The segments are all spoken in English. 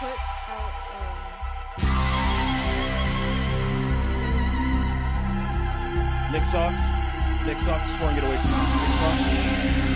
put out Nick Socks. Nick Socks is trying to get away from us.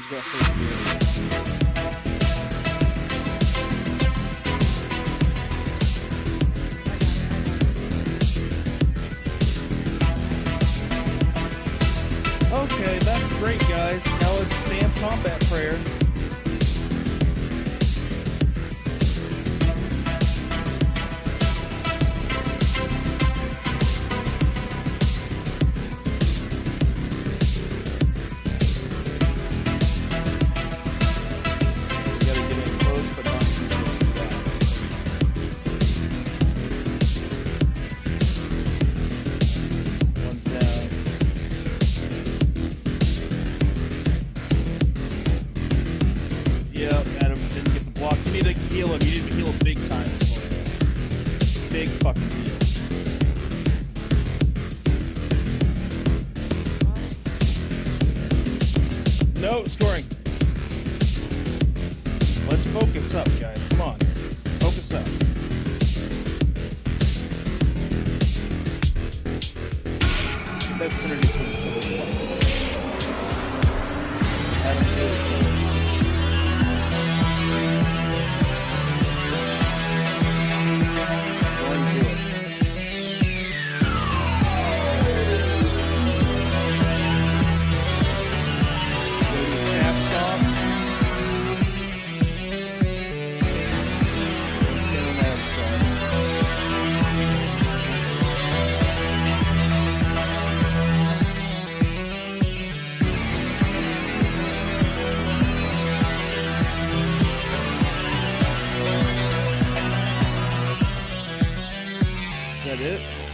who's got first gear. Okay, that's great, guys. Now let's spam combat prayer. Is that it?